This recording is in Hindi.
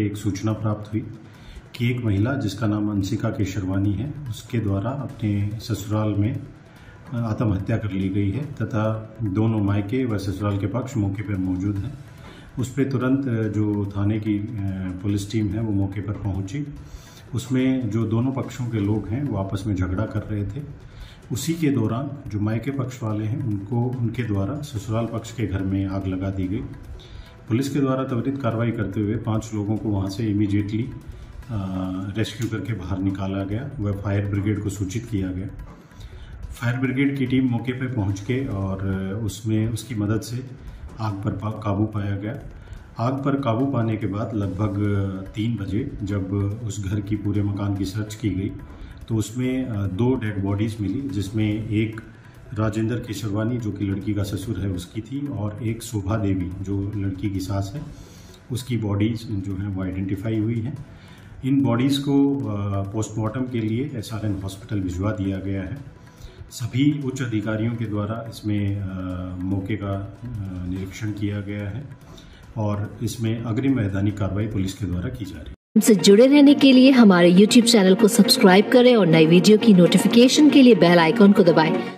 एक सूचना प्राप्त हुई कि एक महिला जिसका नाम अंशिका शर्वानी है, उसके द्वारा अपने ससुराल में आत्महत्या कर ली गई है तथा दोनों मायके व ससुराल के पक्ष मौके पर मौजूद हैं। उस पर तुरंत जो थाने की पुलिस टीम है वो मौके पर पहुंची। उसमें जो दोनों पक्षों के लोग हैं वो आपस में झगड़ा कर रहे थे। उसी के दौरान जो मायके पक्ष वाले हैं उनके द्वारा ससुराल पक्ष के घर में आग लगा दी गई। पुलिस के द्वारा त्वरित कार्रवाई करते हुए 5 लोगों को वहां से इमीडिएटली रेस्क्यू करके बाहर निकाला गया व फायर ब्रिगेड को सूचित किया गया। फायर ब्रिगेड की टीम मौके पर पहुंच के और उसकी मदद से आग पर काबू पाया गया। आग पर काबू पाने के बाद लगभग 3 बजे जब उस घर की पूरे मकान की सर्च की गई तो उसमें 2 डेड बॉडीज़ मिली, जिसमें एक राजेंद्र केसरवानी जो कि लड़की का ससुर है उसकी थी और एक शोभा देवी जो लड़की की सास है उसकी बॉडीज़ जो हैं वो आइडेंटिफाई हुई हैं। इन बॉडीज़ को पोस्टमार्टम के लिए एसआरएन हॉस्पिटल भिजवा दिया गया है। सभी उच्च अधिकारियों के द्वारा इसमें मौके का निरीक्षण किया गया है और इसमें अग्रिम वैधानिक कार्रवाई पुलिस के द्वारा की जा रही है। हमसे जुड़े रहने के लिए हमारे YouTube चैनल को सब्सक्राइब करें और नई वीडियो की नोटिफिकेशन के लिए बेल आइकॉन को दबाएं।